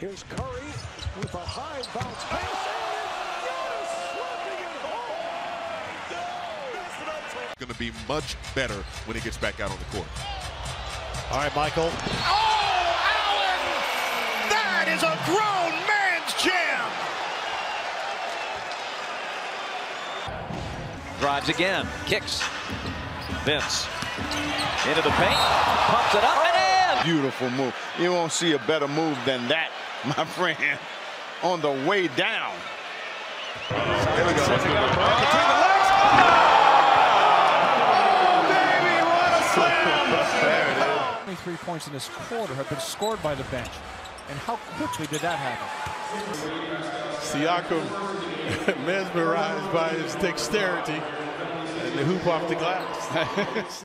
Here's Curry with a high bounce pass. Going to be much better when he gets back out on the court. All right, Michael. Oh, Allen! That is a grown man's jam! Drives again, kicks. Vince into the paint, pumps it up and in! Beautiful move. You won't see a better move than that, my friend, on the way down. There we go. Oh, baby, what a slam! 23 points in this quarter have been scored by the bench. And how quickly did that happen? Siakam mesmerized by his dexterity. The hoop off the glass.